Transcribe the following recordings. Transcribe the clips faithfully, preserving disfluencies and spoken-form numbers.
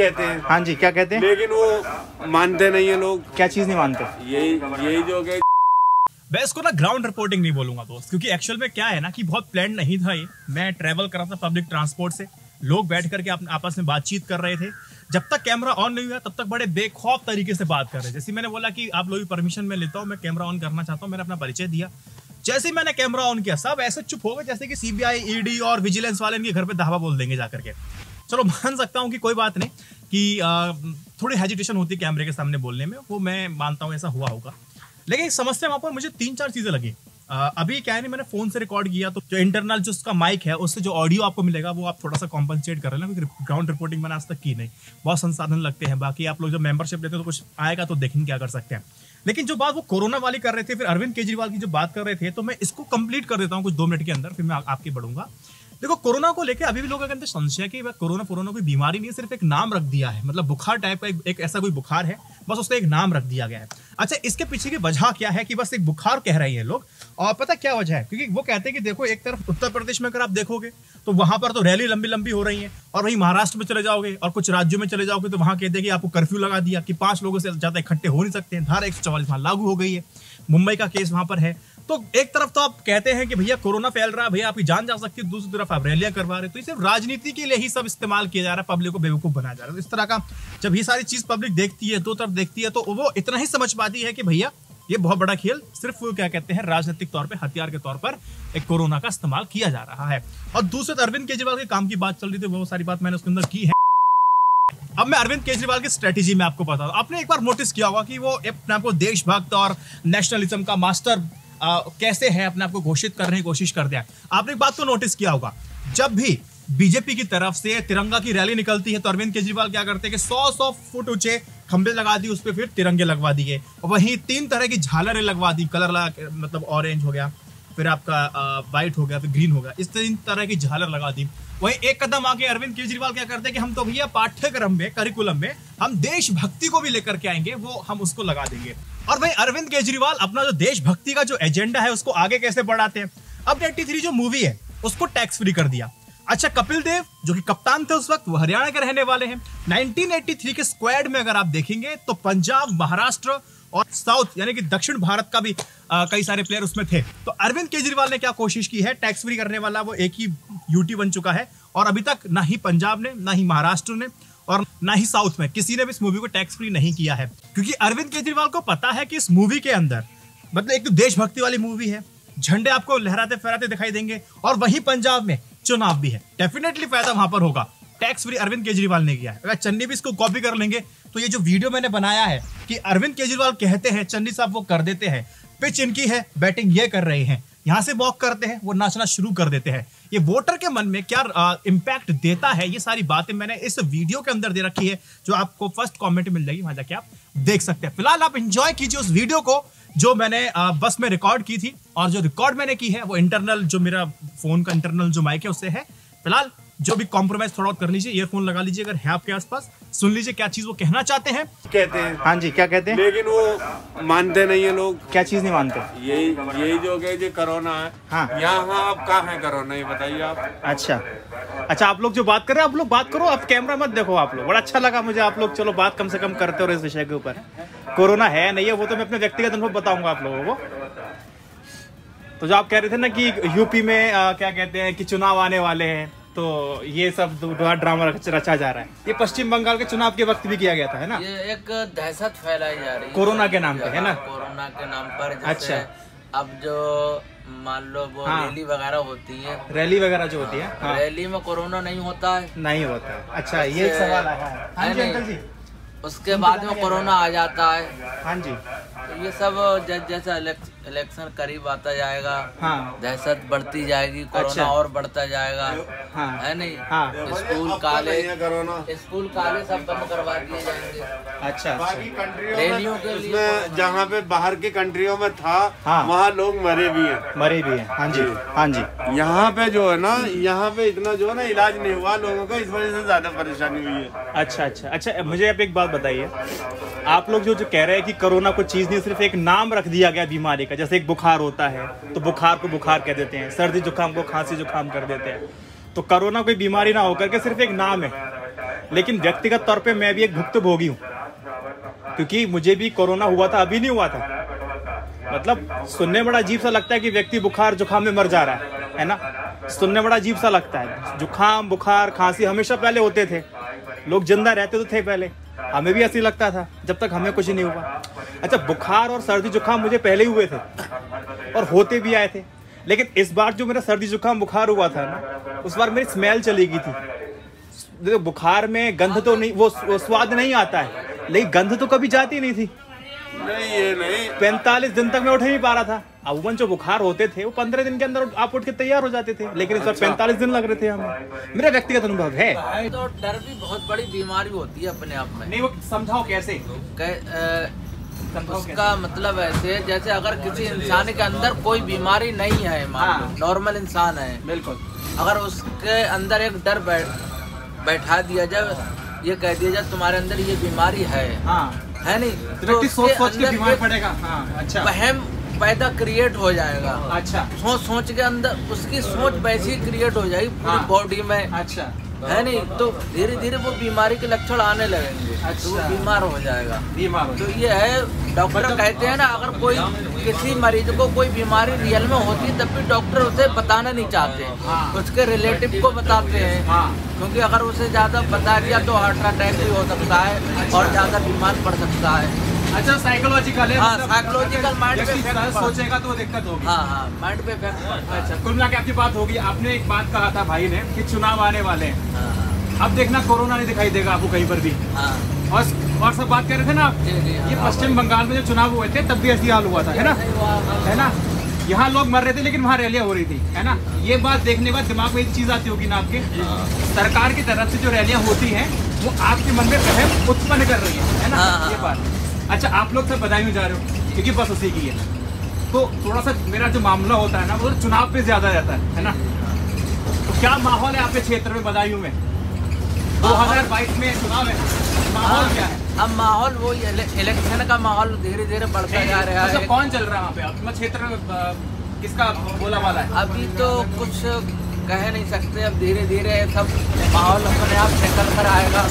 कहते हैं। हाँ जी, क्या कहते हैं, लेकिन वो मानते नहीं है लोग। क्या चीज नहीं मानते? यही यही जो है। मैं इसको ना ग्राउंड रिपोर्टिंग नहीं बोलूंगा दोस्त, क्योंकि एक्चुअल में क्या है ना कि बहुत प्लान नहीं था ये। मैं ट्रैवल कर रहा था पब्लिक ट्रांसपोर्ट से, लोग बैठ करके आपस में बातचीत कर रहे थे। जब तक कैमरा ऑन नहीं हुआ तब तक बड़े बेखौफ तरीके से बात कर रहे थे। जैसे मैंने बोला कि आप लोग भी परमिशन में लेता हूँ, मैं कैमरा ऑन करना चाहता हूँ, मैंने अपना परिचय दिया। जैसे ही मैंने कैमरा ऑन किया सब ऐसे चुप हो गए जैसे कि सीबीआई, ईडी और विजिलेंस वाले इनके घर पे धावा बोल देंगे जाकर के। चलो मान सकता हूँ कि कोई बात नहीं कि थोड़ी हेजिटेशन होती है कैमरे के सामने बोलने में, वो मैं मानता हूँ ऐसा हुआ होगा। लेकिन समस्या वहाँ पर मुझे तीन चार चीजें लगी। अभी क्या है नहीं, मैंने फोन से रिकॉर्ड किया तो जो इंटरनल जो उसका माइक है उससे जो ऑडियो आपको मिलेगा वो आप थोड़ा सा कॉम्पनसेट कर रहे हैं, क्योंकि ग्राउंड रिपोर्टिंग मैंने आज तक की नहीं। बहुत संसाधन लगते हैं, बाकी आप लोग जब मेंबरशिप लेते हैं तो कुछ आएगा तो देखेंगे क्या कर सकते हैं। लेकिन जो बात वो कोरोना वाली कर रहे थे, फिर अरविंद केजरीवाल की जो बात कर रहे थे, तो मैं इसको कंप्लीट कर देता हूँ कुछ दो मिनट के अंदर, फिर मैं आपके बढ़ूंगा। देखो कोरोना को लेकर अभी भी लोगों के अंदर संशय है कि कोरोना कोरोना कोई बीमारी नहीं, सिर्फ एक नाम रख दिया है। मतलब बुखार टाइप का एक, एक ऐसा कोई बुखार है, बस उसका एक नाम रख दिया गया है। अच्छा, इसके पीछे की वजह क्या है कि बस एक बुखार कह रहे हैं लोग। और पता क्या वजह है, क्योंकि वो कहते हैं कि देखो एक तरफ उत्तर प्रदेश में अगर आप देखोगे तो वहां पर तो रैली लंबी लंबी हो रही है, और वहीं महाराष्ट्र में चले जाओगे और कुछ राज्यों में चले जाओगे तो वहां कहते हैं कि आपको कर्फ्यू लगा दिया कि पांच लोगों से ज्यादा इकट्ठे हो नहीं सकते हैं, धारा एक सौ चौवालीस वहां लागू हो गई है, मुंबई का केस वहां पर है। तो एक तरफ तो आप कहते हैं कि भैया कोरोना फैल रहा है, भैया आपकी जान जा सकती है, दूसरी तरफ आप रैलियां करवा रहे हो। तो ये सिर्फ राजनीति के लिए ही सब इस्तेमाल किया जा रहा है, पब्लिक को बेवकूफ बनाया जा रहा है। तो इस तरह का जब ये सारी चीज पब्लिक देखती है, दो तरफ देखती है, तो वो इतना ही समझ पाती है कि भैया ये बहुत बड़ा खेल, सिर्फ क्या कहते हैं राजनीतिक तौर पर, हथियार के तौर पर एक कोरोना का इस्तेमाल किया जा रहा है। और दूसरे अरविंद केजरीवाल के काम की बात चल रही थी, वो सारी बात मैंने उसके अंदर की है। अब मैं अरविंद केजरीवाल की स्ट्रेटेजी में आपको बताता हूँ। आपने एक बार नोटिस किया होगा कि वो अपने आपको देशभक्त और नेशनलिज्म का मास्टर आ, कैसे है, अपने आपको घोषित करने की कोशिश करते हैं। आपने एक बात तो नोटिस किया होगा, जब भी बीजेपी की तरफ से तिरंगा की रैली निकलती है तो अरविंद केजरीवाल क्या करते हैं कि सौ सौ फुट ऊंचे खंबे लगा दिए, उस पर फिर तिरंगे लगवा दिए, वहीं तीन तरह की झालरें लगवा दी, कलर लगा, मतलब ऑरेंज हो गया, फिर आपका व्हाइट हो गया, फिर ग्रीन हो गया, इस तीन तरह की झालर लगा दी। वहीं एक कदम आगे अरविंद केजरीवाल क्या करते हैं कि हम तो भैया पाठ्यक्रम में, करिकुलम में हम देशभक्ति को भी लेकर के आएंगे, वो हम उसको लगा देंगे। और भाई अरविंद केजरीवाल अपना जो देशभक्ति का जो एजेंडा है उसको आगे कैसे बढ़ाते हैं। अब तिरासी जो मूवी है उसको टैक्स फ्री कर दिया। अच्छा, कपिल देव जो कि कप्तान थे उस वक्त, वो हरियाणा के रहने वाले हैं। नाइनटीन एटी थ्री के स्क्वाड में अगर आप देखेंगे तो पंजाब, महाराष्ट्र और साउथ यानी कि दक्षिण भारत का भी आ, कई सारे प्लेयर उसमें थे। तो अरविंद केजरीवाल ने क्या कोशिश की है, टैक्स फ्री करने वाला वो एक ही यूटी बन चुका है, और अभी तक ना ही पंजाब ने, ना ही महाराष्ट्र ने और ना ही साउथ में किसी ने भी इस मूवी को टैक्स फ्री नहीं किया है, क्योंकि अरविंद केजरीवाल को पता है कि इस मूवी के अंदर मतलब एक तो देशभक्ति वाली मूवी है, झंडे आपको लहराते फहराते दिखाई देंगे, और वहीं पंजाब में चुनाव भी है, डेफिनेटली फायदा वहां पर होगा। टैक्स फ्री अरविंद केजरीवाल ने किया है। अगर चन्नी भी इसको कॉपी कर लेंगे तो ये जो वीडियो मैंने बनाया है कि अरविंद केजरीवाल कहते हैं, चन्नी साहब वो कर देते हैं, पिच इनकी है, बैटिंग ये कर रहे हैं, यहाँ से वॉक करते हैं, वो नाचना शुरू कर देते हैं। ये वोटर के मन में क्या इम्पैक्ट देता है, ये सारी बातें मैंने इस वीडियो के अंदर दे रखी है, जो आपको फर्स्ट कमेंट मिल जाएगी, वहां जाके आप देख सकते हैं। फिलहाल आप एंजॉय कीजिए उस वीडियो को जो मैंने आ, बस में रिकॉर्ड की थी, और जो रिकॉर्ड मैंने की है वो इंटरनल जो मेरा फोन का इंटरनल जो माइक है उससे है। फिलहाल जो भी कॉम्प्रोमाइज थोड़ा बहुत कर लीजिए, ईयरफोन लगा लीजिए अगर है आपके आसपास, सुन लीजिए क्या चीज वो कहना चाहते हैं। कहते हैं हाँ जी, क्या कहते हैं, लेकिन वो मानते नहीं है लोग। क्या चीज नहीं मानते? यही यही जो है जो कोरोना है। हाँ यहाँ आप कहाँ है कोरोना, ये बताइए आप। अच्छा अच्छा, आप लोग जो बात कर रहे हैं, आप लोग बात करो, आप कैमरा मत देखो आप लोग। बड़ा अच्छा लगा मुझे आप लोग, चलो बात कम से कम करते हो इस विषय के ऊपर। कोरोना है नहीं है वो तो मैं अपने व्यक्तिगत अनुभव बताऊंगा आप लोगों को। तो जो आप कह रहे थे ना कि यूपी में आ, क्या कहते हैं कि चुनाव आने वाले हैं, तो ये सब ड्रामा रचा जा रहा है। ये पश्चिम बंगाल के चुनाव के वक्त भी किया गया था, है ना। ये एक दहशत फैलाई जा रही है कोरोना के नाम पे, है ना, कोरोना के नाम पर। अच्छा, अब जो मान लो वो हाँ। रैली वगैरह होती है, रैली वगैरह जो होती है हाँ। रैली में कोरोना नहीं होता है, नहीं होता है। अच्छा, ये एक सवाल आया है। हाँ जी अंकल जी, उसके बाद में कोरोना आ जाता है। हाँ जी, ये सब जैसा इलेक्शन करीब आता जाएगा हाँ। दहशत बढ़ती जाएगी, कोरोना अच्छा। और बढ़ता जाएगा हाँ। है नहीं हाँ। स्कूल कॉलेज स्कूल कॉलेज सब बंद करवा दिए जाएंगे। अच्छा, रैलियों के लिए जहाँ पे बाहर की कंट्रियों में था हाँ। वहाँ लोग मरे भी हैं, मरे भी हैं। हाँ जी हाँ जी, यहाँ पे जो है ना, यहाँ पे इतना जो है ना इलाज नहीं हुआ लोगों का, इस वजह से ज्यादा परेशानी हुई है। अच्छा अच्छा अच्छा, मुझे आप एक बात बताइए, आप लोग जो जो कह रहे हैं कि कोरोना को चीज नहीं, सिर्फ एक नाम रख दिया गया बीमारी का। जैसे एक बुखार होता है तो बुखार को बुखार कह देते हैं, सर्दी जुकाम को खांसी जुकाम कर देते हैं। तो कोरोना कोई बीमारी ना होकर के सिर्फ एक नाम है, लेकिन व्यक्तिगत तौर पे मैं भी एक भुक्तभोगी हूँ, क्योंकि मुझे भी कोरोना हुआ था, अभी नहीं हुआ था। मतलब सुनने बड़ा अजीब सा लगता है कि व्यक्ति बुखार जुखाम में मर जा रहा है, है ना। सुनने बड़ा अजीब सा लगता है। जुखाम बुखार खांसी हमेशा पहले होते थे, लोग जिंदा रहते तो थे पहले, हमें भी ऐसे लगता था जब तक हमें कुछ नहीं हुआ। अच्छा, बुखार और सर्दी जुखाम मुझे पहले ही हुए थे और होते भी आए थे, लेकिन इस बार जो मेरा सर्दी जुखाम बुखार हुआ था ना, उस बार मेरी स्मेल चली गई थी। बुखार में गंध तो नहीं, वो स्वाद नहीं आता है, लेकिन गंध तो कभी जाती नहीं थी। नहीं ये नहीं, पैंतालीस दिन तक मैं उठ ही नहीं पा रहा था। अमूमन जो बुखार होते थे वो पंद्रह दिन के अंदर आप उठ के तैयार हो जाते थे, लेकिन इस बार पैंतालीस दिन लग रहे थे हमें। मेरा व्यक्तिगत अनुभव है। तो डर भी बहुत बड़ी बीमारी होती है अपने आप में। नहीं वो समझाओ कैसे, उसका मतलब ऐसे जैसे अगर किसी इंसान के अंदर कोई बीमारी नहीं है, नॉर्मल इंसान है बिल्कुल, अगर उसके अंदर एक डर बैठा दिया जाए, ये कह दिया जाए तुम्हारे अंदर ये बीमारी है, है नहीं तो सोच सोच के बीमार पड़ेगा। हाँ, अच्छा। वहम पैदा क्रिएट हो जाएगा। अच्छा, सोच सोच के अंदर उसकी सोच वैसी क्रिएट हो जाएगी पूरी बॉडी में। अच्छा, है नहीं तो धीरे धीरे वो बीमारी के लक्षण आने लगेंगे। अच्छा, तो बीमार हो जाएगा। बीमार तो ये है, डॉक्टर कहते हैं ना, अगर कोई किसी मरीज को कोई बीमारी रियल में होती है तब भी डॉक्टर उसे बताना नहीं चाहते, उसके रिलेटिव को बताते हैं, क्योंकि अगर उसे ज़्यादा बता दिया तो हार्ट अटैक भी हो सकता है और ज़्यादा बीमार पड़ सकता है। अच्छा, साइकोलॉजिकल है। हाँ, साइकोलॉजिकल माइंड पे सोचेगा तो दिक्कत होगी। हाँ हाँ, माइंड पे इफेक्ट। अच्छा, कुल मिला के आपकी बात होगी। आपने एक बात कहा था भाई ने कि चुनाव आने वाले हैं। हाँ। अब देखना कोरोना नहीं दिखाई देगा आपको कहीं पर भी। हाँ। और और सब बात कर रहे थे ना आप, ये पश्चिम बंगाल में जो चुनाव हुए थे तब भी ऐसी हाल हुआ था, है ना, है ना। यहाँ लोग मर रहे थे लेकिन वहाँ रैलियाँ हो रही थी, है ना। ये बात देखने के बाद दिमाग में एक चीज़ आती होगी ना आपके, सरकार की तरफ से जो रैलियाँ होती हैं वो आपके मन में वहम उत्पन्न कर रही है, है ना, ये बात। अच्छा, आप लोग सब बधाई में जा रहे हो क्योंकि बस उसी की है, तो थोड़ा सा मेरा जो मामला होता है ना वो तो चुनाव पे ज्यादा रहता है, है ना। तो क्या माहौल है आपके क्षेत्र में बदायूं में? दो हज़ार बाईस में चुनाव है, माहौल क्या है? अब माहौल वो इलेक्शन का माहौल धीरे धीरे बढ़ता जा रहा है। अच्छा, कौन चल रहा है वहाँ पे आपके क्षेत्र में, किसका बोला वाला है? अभी तो कुछ कह नहीं सकते, अब धीरे धीरे सब माहौल अपने आप निकल कर आएगा,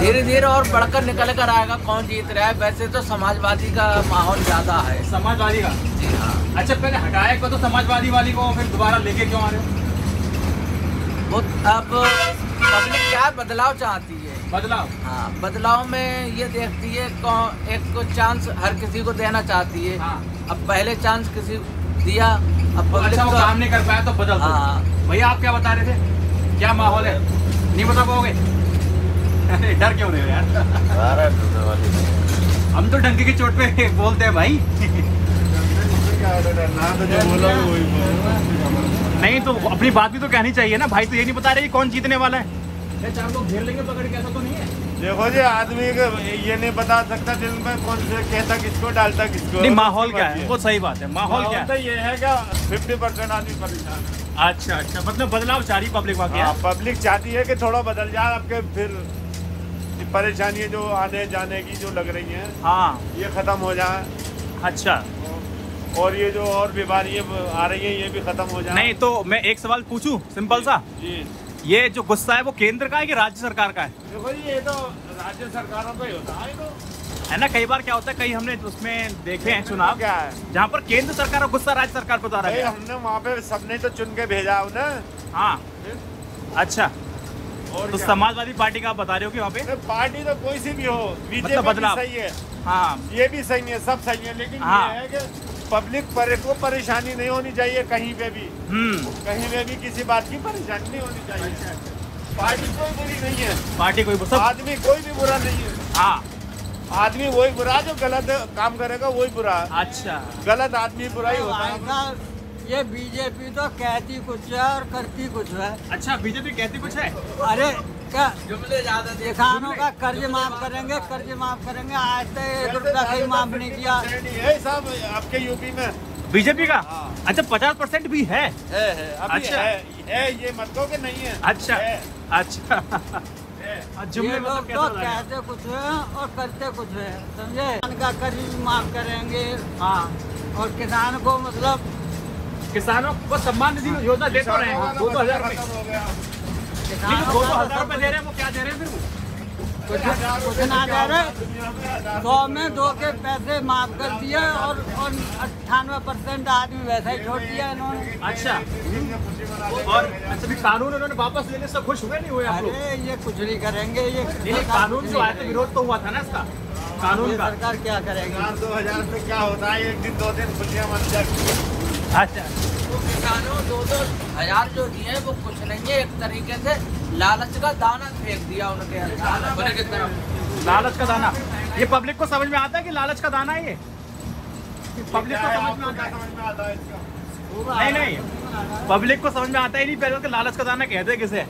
धीरे धीरे और बढ़कर निकल कर आएगा। कौन जीत रहा है? वैसे तो समाजवादी का माहौल ज्यादा है। समाजवादी का? जी हाँ। अच्छा, पहले हटाए को तो समाजवादी वाली को फिर दोबारा लेके क्यों आ रहे हो? वो अब पब्लिक क्या बदलाव चाहती है। बदलाव? हाँ, बदलाव में ये देखती है कौन, एक को चांस हर किसी को देना चाहती है। हाँ। अब पहले चांस किसी दिया, अब अच्छा वो काम नहीं कर पाया तो बदल। हाँ भैया, आप क्या बता रहे थे, क्या माहौल है? नहीं बता पाओगे? डर क्यों रहे हो यार? हम तो डंके की चोट पे बोलते हैं भाई। नहीं तो अपनी बात भी तो कहनी चाहिए ना भाई, तो ये नहीं बता रहे कौन जीतने वाला है? चार लोग घेर लेंगे पकड़ के, ऐसा तो नहीं है। देखो जी, आदमी ये नहीं बता सकता दिल में कौन से कहता किसको, डालता किसको। नहीं, माहौल क्या है? वो सही बात है। माहौल क्या है? ये है क्या फिफ्टी परसेंट आदमी परेशान है। अच्छा अच्छा, मतलब बदलाव चाह पब्लिक वाकई। पब्लिक चाहती है कि थोड़ा बदल जाए, आपके फिर परेशानियाँ जो आने जाने की जो लग रही हैं, हाँ, ये खत्म हो जाए। अच्छा, और ये जो और बीमारियाँ आ रही हैं ये भी खत्म हो जाए। नहीं तो मैं एक सवाल पूछूं सिंपल सा, जी, ये जो गुस्सा है वो केंद्र का है कि राज्य सरकार का है? देखो जी, ये तो राज्य सरकारों का ही होता है, तो है ना। कई बार क्या होता है, कई हमने उसमें देखे हैं चुनाव क्या है जहाँ पर केंद्र सरकार और गुस्सा राज्य सरकार पर उतारा है। हमने वहाँ पे सबने तो चुन के भेजा उन्हें। हाँ, अच्छा। और तो समाजवादी पार्टी का आप बता रहे हो कि वहाँ पे पार्टी तो कोई सी भी हो, बीजेपी मतलब सही है। हाँ, ये भी सही है, सब सही है, लेकिन हाँ, ये है कि पब्लिक पर को परेशानी नहीं होनी चाहिए कहीं पे भी। हम्म, कहीं पे भी किसी बात की परेशानी नहीं होनी चाहिए। पार्टी कोई बुरी नहीं है, पार्टी कोई सब... आदमी कोई भी बुरा नहीं है। हाँ, आदमी वही बुरा जो गलत काम करेगा वही बुरा। अच्छा, गलत आदमी बुरा ही होता है। ये बीजेपी तो कहती कुछ है और करती कुछ है। अच्छा, बीजेपी कहती कुछ है? अरे क्या जुमले ज्यादा, किसानों का कर्ज माफ करेंगे, कर्ज माफ करेंगे, आज तक एक रुपया कहीं माफ नहीं किया। सब आपके यूपी में बीजेपी का? अच्छा, पचास परसेंट भी है? है, है। अच्छा है, है, ये मतलब कि नहीं है। अच्छा अच्छा, जुमले लोग तो कहते कुछ है और करते कुछ है, समझे। कर्ज माफ करेंगे और किसान को मतलब किसानों को सम्मान निधि योजना दे तो रहे हैं, दो दो हजार रुपए दो दो हजार रुपए दे रहे हैं, वो क्या दे रहे हैं? फिर वो कुछ ना दे रहे, सौ में दो के पैसे माफ कर दिया और अट्ठानवे परसेंट आदमी वैसा ही छोड़ दिया इन्होंने। अच्छा, और अच्छा कानून इन्होंने वापस लेने से खुश हुए नहीं हुए? अरे ये कुछ नहीं करेंगे, ये कानून जो आया विरोध तो हुआ था ना इसका, कानून का सरकार क्या करेगी? दो हजार से क्या होता है, एक दिन दो दिन खुशियाँ मत जाए। अच्छा, तो किसानों दो दो हजार जो दिए वो कुछ नहीं है, एक तरीके से लालच का दाना फेंक दिया उनके अंदर। लालच का दाना, ये पब्लिक को समझ में आता है कि लालच का दाना है ये? पब्लिक को समझ में आता है? नहीं नहीं, पब्लिक को समझ में आता ही नहीं, पहले तो लालच का दाना कहते किसे,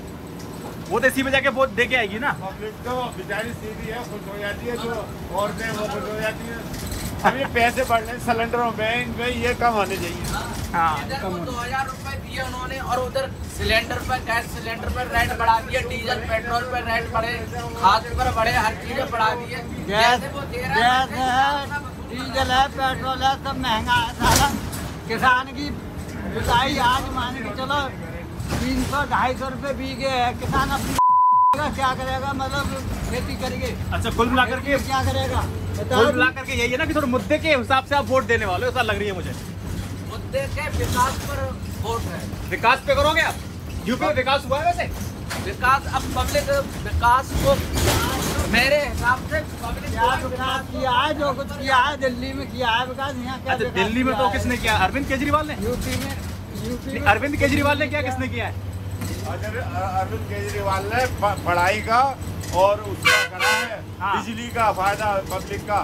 वो तो इसी में जाके वोट दे के आएगी ना पब्लिक, तो बेचारी सीधी है, खुश हो जाती है, जो औरतें वो खुश हो जाती है। अभी पैसे बढ़ रहे सिलेंडरों में, में ये कम होने चाहिए। हाँ, कम दो हजार रूपए दिए उन्होंने, और उधर सिलेंडर पर, गैस सिलेंडर पर रेट बढ़ा दिए, डीजल पेट्रोल पर रेट बढ़े, खाद पर बढ़े, हर चीजें बढ़ा दिए। गैस है, डीजल है, पेट्रोल है, सब महंगा है सारा। किसान की जुताई आज मान के चलो तीन सौ ढाई सौ रूपये बीघे है, किसान अपनी क्या करेगा, मतलब खेती करेंगे। अच्छा, कुल मिलाकर के क्या करेगा? कुल मिलाकर के यही है ना कि थोड़ा मुद्दे के हिसाब से आप वोट देने वाले हो, ऐसा लग रही है मुझे। मुद्दे के विकास पर वोट है, विकास पे करोगे आप? यूपी में विकास हुआ है वैसे? विकास अब पब्लिक विकास को मेरे हिसाब से पब्लिक विकास किया है, जो कुछ किया है दिल्ली में किया है विकास, यहाँ क्या? दिल्ली में तो किसने किया? अरविंद केजरीवाल ने। यूपी में, यूपी अरविंद केजरीवाल ने क्या किसने किया है? अरविंद केजरीवाल ने पढ़ाई का और उसका करा है, बिजली का फायदा पब्लिक का,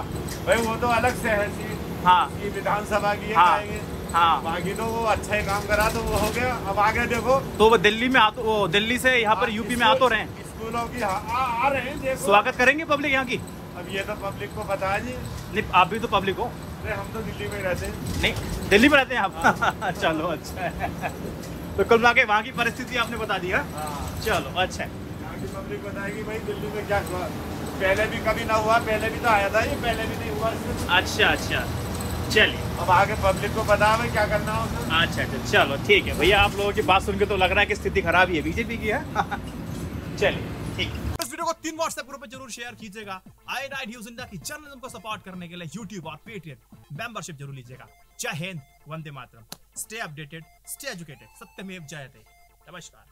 भाई वो तो अलग से है सीट, हाँ ये विधानसभा की है, हाँ बाकी तो वो अच्छा ही काम करा, तो वो हो गया। अब आगे देखो तो वो दिल्ली में आ तो, वो दिल्ली से यहाँ पर यूपी में आ तो रहे हैं, स्कूलों की आ, आ रहे हैं, स्वागत करेंगे पब्लिक यहाँ की। अब ये तो पब्लिक को पता है जी, नहीं आप भी तो पब्लिक हो? नहीं, हम तो दिल्ली में रहते हैं। नहीं, दिल्ली में रहते हैं आप? चलो अच्छा है, तो कुल मिला के वहाँ की परिस्थिति आपने बता दी है। चलो अच्छा है, यहाँ की पब्लिक बताएगी भाई दिल्ली में क्या हुआ, पहले भी कभी ना हुआ, पहले भी तो आया था ये, पहले भी नहीं हुआ। अच्छा अच्छा, चलिए अब आगे पब्लिक को पता है क्या करना होगा। अच्छा अच्छा, चलो ठीक है भैया, आप लोगों की बात सुन के तो लग रहा है कि स्थिति खराब ही है बीजेपी की है। चलिए ठीक है, इस वीडियो को तीन व्हाट्सएप ग्रुप में जरूर शेयर कीजिएगा। आई राइट न्यूज़ इंडिया की जर्नलिज्म को सपोर्ट करने के लिए यूट्यूब और पेटीएम मेंबरशिप जरूर लीजिएगा। जय हिंद, वंदे मातरम, स्टे अपडेटेड, स्टे एजुकेटेड, सत्यमेव जयते। नमस्कार।